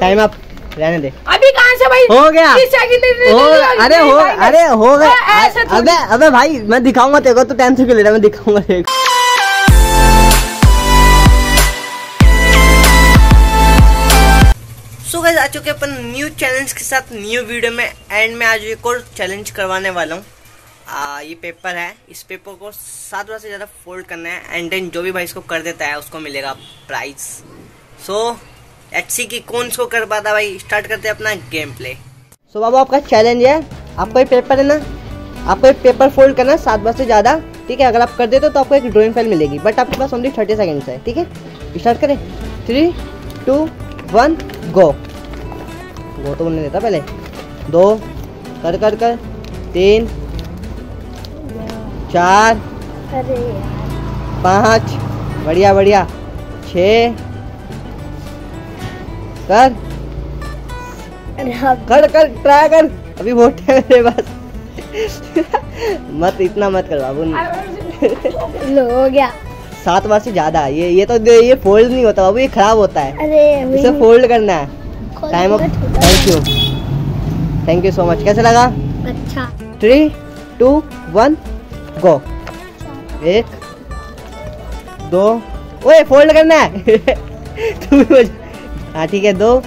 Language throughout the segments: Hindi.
टाइम अप, रहने दे। अभी कहाँ से भाई हो गया, अरे हो गया। अबे अबे भाई मैं दिखाऊंगा तेरे को, तो टेंशन क्यों ले रहा है, मैं दिखाऊंगा तेरे को। सो गाइस आ चुके अपन न्यू चैलेंज के साथ न्यू वीडियो में, एंड मैं आज एक और चैलेंज करवाने वाला हूँ। ये पेपर है, इस पेपर को 7 बार से ज़्यादा फोल्ड करना है, एंड देन जो भी भाई इसको कर देता है उसको मिलेगा प्राइज। सो लेट्स सी कि कौन इसको कर पाता। भाई स्टार्ट करते हैं अपना गेम प्ले। सो बाबू आपका चैलेंज है, आपको ये पेपर है ना, आपको ये पेपर फोल्ड करना है 7 बार से ज़्यादा, ठीक है। अगर आप कर देते हो तो आपको एक ड्रॉइंग फाइल मिलेगी, बट आपके पास ओनली 30 सेकेंड्स है, ठीक है। स्टार्ट करें, 3, 2, 1 गो। गो तो उन्हें देता पहले, 2 कर 3 4 5 बढ़िया 6 कर ट्राई कर, अभी वोट है मेरे पास। मत इतना मत कर बाबू, लो हो गया। 7 बार से ज्यादा ये तो ये फोल्ड नहीं होता बाबू, ये खराब होता है, इसे फोल्ड करना है। Time off, thank you so much. कैसा लगा? अच्छा। 3, 2, 1 गो। 1, 2 ओए फोल्ड करना है। हाँ ठीक है, 2,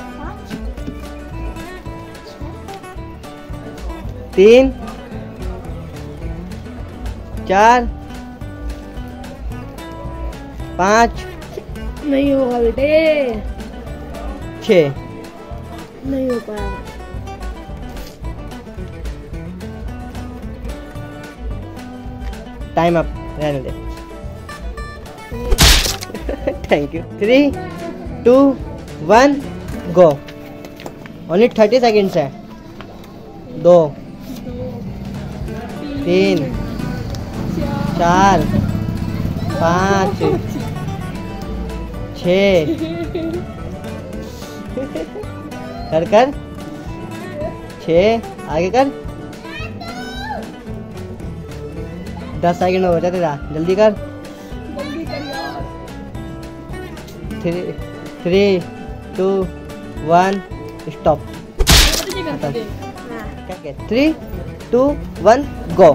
3, 4, 5 नहीं होगा बेटे, 6 नहीं हो पाया। Thank you. 3, 2, 1 go. Only 30 seconds है। 2, 3, 4, 5, 6 कर 6 आगे कर। 10 सेकेंड हो जाते, जल्दी कर। 3, 2, 1 स्टॉप। क्या 3, 2, 1 गो।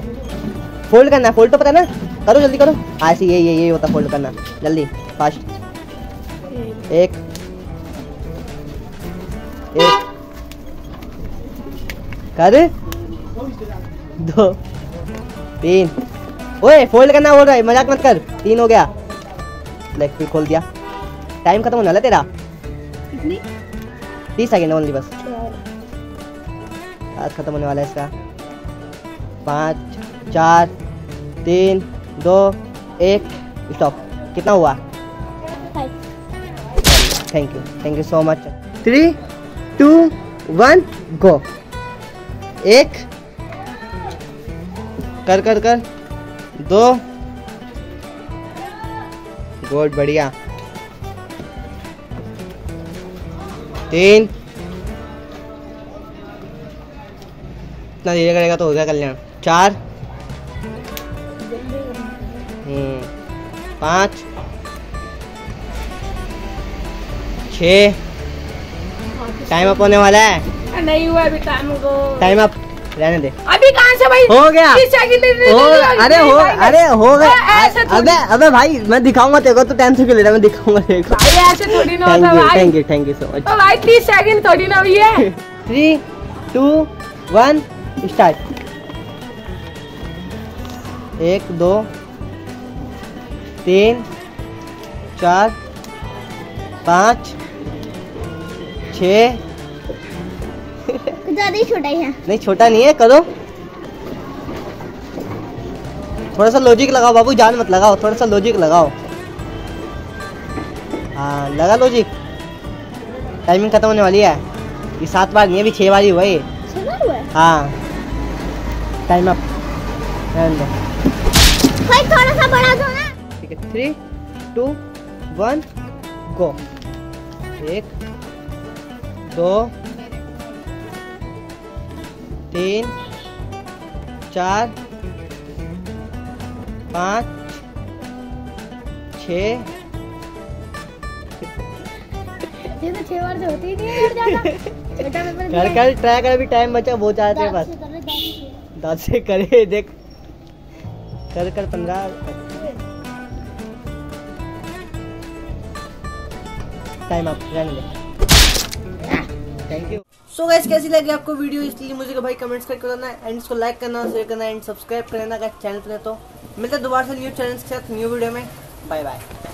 फोल्ड करना, फोल्ड तो पता ना, करो जल्दी करो। ऐसे ये होता फोल्ड करना, जल्दी फास्ट। 1 कर 2 3 ओए फोल्ड करना बोल रहा है, मजाक मत कर। 3 हो गया, ब्लैक फिर खोल दिया। टाइम खत्म होने वाला तेरा, 30 सेकेंड ओनली बस, आज खत्म होने वाला है इसका। 5, 4, 3, 2, 1 स्टॉप। कितना हुआ? Thank you so much. 3, 2, 1 go. 1 कर 2 गुड बढ़िया। 3 इतना धीरे करेगा तो हो गया कल्याण। 4 5 6 टाइम अप होने वाला है। नहीं हुआ अभी टाइम अप, रहने दे। अभी कहाँ से भाई हो गया, अरे हो गया। अबे भाई मैं दिखाऊंगा तेरे को, तो टेंशन क्यों ले रहा है, मैं दिखाऊंगा तेरे को। ऐसे थोड़ी ना होता भाई। थैंक यू सो मच भाई। 30 सेकेंड थोड़ी ना हुई है। 3, 2, 1 स्टार्ट। 1, 2, 3, 4, 5, 6 ज़्यादा ही छोटा है। नहीं छोटा नहीं है, करो थोड़ा सा लॉजिक लगाओ बाबू, जान मत लगाओ, थोड़ा सा लॉजिक लगाओ। हाँ लगा लॉजिक। टाइमिंग खत्म होने वाली है, ये 7 बार नहीं है, अभी 6 बार ही हुआ ये। हाँ टाइम अप, भाई थोड़ा सा बढ़ा दो ना। ठीक है, 3, 2, 1 गो। 1, 2 3, 4, 5, 6 छह से छह बार से होती ही नहीं है। ट्राई कर, अभी टाइम बचा बहुत ज्यादा बस। 10 से करे, देख कर 15 टाइम आप रहने दे। Thank you. सो गाइस, कैसी लगी आपको वीडियो इसलिए मुझे भाई कमेंट्स करके बताना एंड इसको लाइक करना, शेयर करना एंड सब्सक्राइब करना गाइस चैनल पे। तो मिलते हैं दोबारा से न्यू चैनल के साथ न्यू वीडियो में। Bye bye.